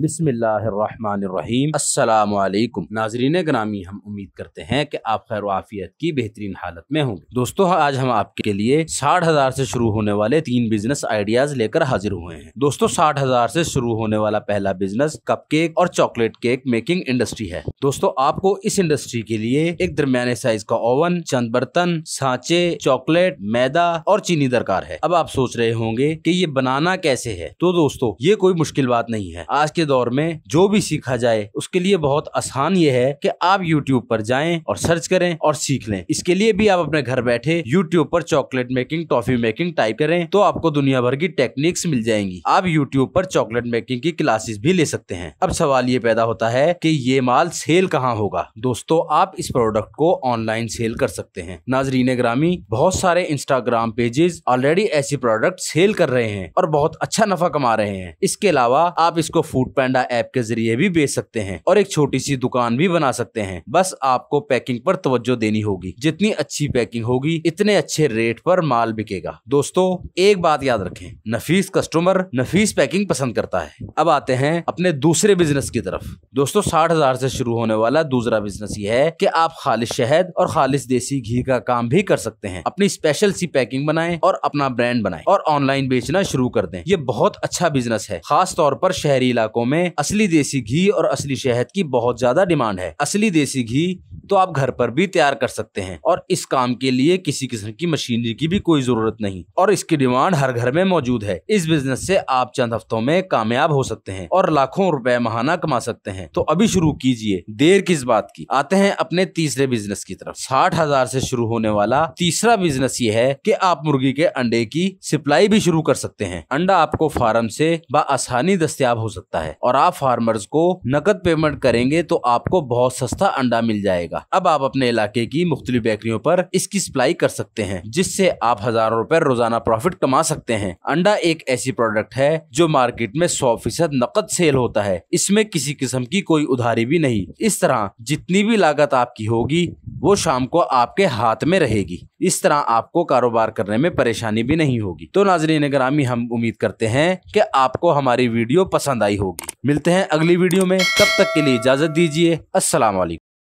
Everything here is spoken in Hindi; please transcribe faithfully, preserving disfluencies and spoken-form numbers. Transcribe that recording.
बिस्मिल्लाहिर्रहमानिर्रहीम। अस्सलामुअलैकुम नाजरीन ग्रामी, हम उम्मीद करते हैं कि आप खैर आफियत की बेहतरीन हालत में होंगे। दोस्तों आज हम आपके लिए साठ हजार से शुरू होने वाले तीन बिजनेस आइडियाज लेकर हाजिर हुए हैं। दोस्तों साठ हजार से शुरू होने वाला पहला बिजनेस कपकेक और चॉकलेट केक मेकिंग इंडस्ट्री है। दोस्तों आपको इस इंडस्ट्री के लिए एक दरमियाने साइज का ओवन, चंद बर्तन, सांचे, चॉकलेट, मैदा और चीनी दरकार है। अब आप सोच रहे होंगे कि ये बनाना कैसे है, तो दोस्तों ये कोई मुश्किल बात नहीं है। आज के दौर में जो भी सीखा जाए उसके लिए बहुत आसान ये है कि आप YouTube पर जाएं और सर्च करें और सीख लें। इसके लिए भी आप अपने घर बैठे YouTube पर chocolate making, toffee making type करें तो आपको दुनिया भर की टेक्निक्स मिल जाएंगी। आप YouTube पर चॉकलेट मेकिंग की क्लासेस भी ले सकते हैं। अब सवाल ये पैदा होता है कि ये माल सेल कहाँ होगा। दोस्तों आप इस प्रोडक्ट को ऑनलाइन सेल कर सकते हैं। नाजरीन ग्रामी, बहुत सारे इंस्टाग्राम पेजेस ऑलरेडी ऐसी प्रोडक्ट सेल कर रहे हैं और बहुत अच्छा नफा कमा रहे हैं। इसके अलावा आप इसको फूड पैंडा ऐप के जरिए भी बेच सकते हैं और एक छोटी सी दुकान भी बना सकते हैं। बस आपको पैकिंग पर तवज्जो देनी होगी। जितनी अच्छी पैकिंग होगी इतने अच्छे रेट पर माल बिकेगा। दोस्तों एक बात याद रखें, नफीस कस्टमर नफीस पैकिंग पसंद करता है। अब आते हैं अपने दूसरे बिजनेस की तरफ। दोस्तों साठ हजार से शुरू होने वाला दूसरा बिजनेस ये है कि आप खालिश शहद और खालिश देसी घी का काम भी कर सकते हैं। अपनी स्पेशल सी पैकिंग बनाए और अपना ब्रांड बनाए और ऑनलाइन बेचना शुरू कर दें। ये बहुत अच्छा बिजनेस है। खास तौर पर शहरी इलाकों में असली देसी घी और असली शहद की बहुत ज्यादा डिमांड है। असली देसी घी तो आप घर पर भी तैयार कर सकते हैं और इस काम के लिए किसी किस्म की मशीनरी की भी कोई जरूरत नहीं और इसकी डिमांड हर घर में मौजूद है। इस बिजनेस से आप चंद हफ्तों में कामयाब हो सकते हैं और लाखों रुपए महाना कमा सकते हैं। तो अभी शुरू कीजिए, देर किस बात की। आते हैं अपने तीसरे बिजनेस की तरफ। साठ हजार से शुरू होने वाला तीसरा बिजनेस ये है कि आप मुर्गी के अंडे की सप्लाई भी शुरू कर सकते हैं। अंडा आपको फार्म से बआसानी दस्तियाब हो सकता है और आप फार्मर्स को नकद पेमेंट करेंगे तो आपको बहुत सस्ता अंडा मिल जाएगा। अब आप अपने इलाके की मुख्तलिफ बेकरियों पर इसकी सप्लाई कर सकते हैं जिससे आप हजारों रुपए रोजाना प्रॉफिट कमा सकते हैं। अंडा एक ऐसी प्रोडक्ट है जो मार्केट में सौ फीसद नकद सेल होता है। इसमें किसी किस्म की कोई उधारी भी नहीं। इस तरह जितनी भी लागत आपकी होगी वो शाम को आपके हाथ में रहेगी। इस तरह आपको कारोबार करने में परेशानी भी नहीं होगी। तो नाजरीन ग्रामी, हम उम्मीद करते हैं कि आपको हमारी वीडियो पसंद आई होगी। मिलते हैं अगली वीडियो में, तब तक के लिए इजाजत दीजिए। अस्सलाम वालेकुम।